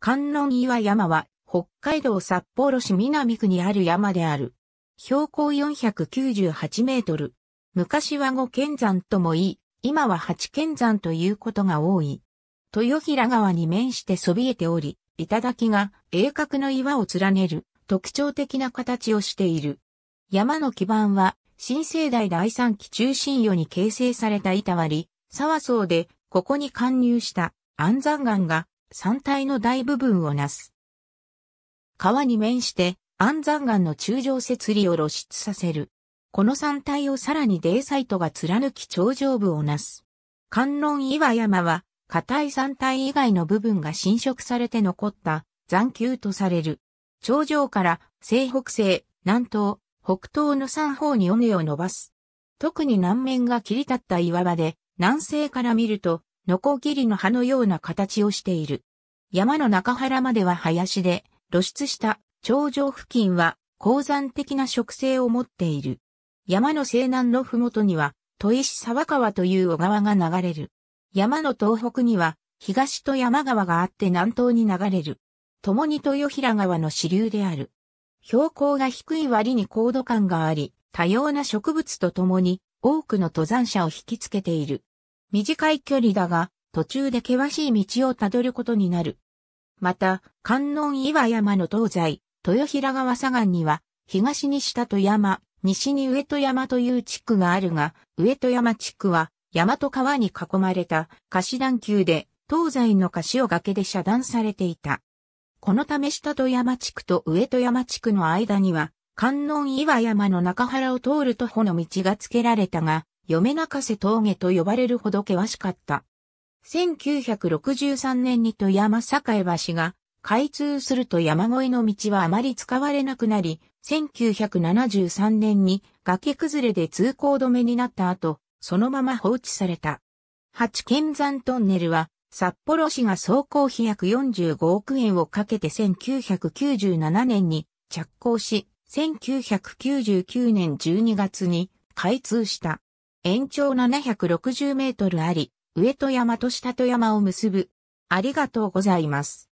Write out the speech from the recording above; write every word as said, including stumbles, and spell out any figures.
観音岩山は北海道札幌市南区にある山である。標高よんひゃくきゅうじゅうはちメートル。昔は五剣山とも言い、今は八剣山ということが多い。豊平川に面してそびえており、頂が鋭角の岩を連ねる特徴的な形をしている。山の基盤は新生代第三期中新世に形成された板割、沢層で、ここに貫入した安山岩が山体の大部分をなす。川に面して安山岩の柱状節理を露出させる。この山体をさらに泥彩土が貫き頂上部をなす。観音岩山は硬い山体以外の部分が浸食されて残った残丘とされる。頂上から西北西、南東、北東の三方に尾根を伸ばす。特に南面が切り立った岩場で、南西から見ると、ノコギリの葉のような形をしている。山の中腹までは林で、露出した頂上付近は鉱山的な植生を持っている。山の西南のふもとには、砥石沢川という小川が流れる。山の東北には、東と山川があって南東に流れる。共に豊平川の支流である。標高が低い割に高度感があり、多様な植物と共に多くの登山者を引きつけている。短い距離だが、途中で険しい道をたどることになる。また、観音岩山の東西、豊平川左岸には、東に下戸山、西に上戸山という地区があるが、上戸山地区は、山と川に囲まれた貸段丘で、東西の貸を崖で遮断されていた。このため下戸山地区と上戸山地区の間には、観音岩山の中原を通る徒歩の道が付けられたが、嫁泣瀬峠と呼ばれるほど険しかった。せんきゅうひゃくろくじゅうさんねんに戸山境橋が開通すると山越えの道はあまり使われなくなり、せんきゅうひゃくななじゅうさんねんに崖崩れで通行止めになった後、そのまま放置された。八剣山トンネルは、札幌市が総工費ひゃくよんじゅうごおくえんをかけてせんきゅうひゃくきゅうじゅうななねんに着工し、せんきゅうひゃくきゅうじゅうきゅうねんじゅうにがつに開通した。延長ななひゃくろくじゅうメートルあり、上戸山と下戸山を結ぶ。ありがとうございます。